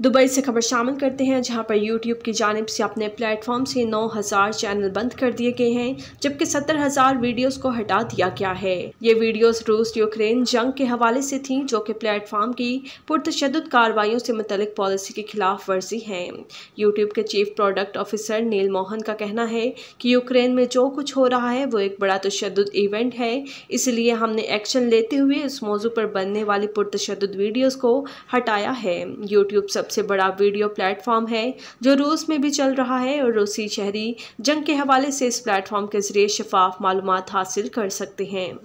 Dubai से खबर शामिल करते हैं जहां पर YouTube की जानिब से अपने प्लेटफॉर्म से 9000 चैनल बंद कर दिए गए हैं जबकि 70,000 वीडियोज़ को हटा दिया गया है। ये वीडियोज़ रूस यूक्रेन जंग के हवाले से थीं जो कि प्लेटफॉर्म की पुरतशद्दुद कार्रवाइयों से मुतल्लिक पॉलिसी के खिलाफ वर्जी है। यूट्यूब के चीफ प्रोडक्ट ऑफिसर नील मोहन का कहना है कि यूक्रेन में जो कुछ हो रहा है वो एक बड़ा तशद्दुद इवेंट है, इसलिए हमने एक्शन लेते हुए इस मौजू पर बनने वाली पुरतशद्दुद वीडियोस को हटाया है। यूट्यूब सबसे बड़ा वीडियो प्लेटफॉर्म है जो रूस में भी चल रहा है और रूसी शहरी जंग के हवाले से इस प्लेटफॉर्म के जरिए शफाफ मालूमात हासिल कर सकते हैं।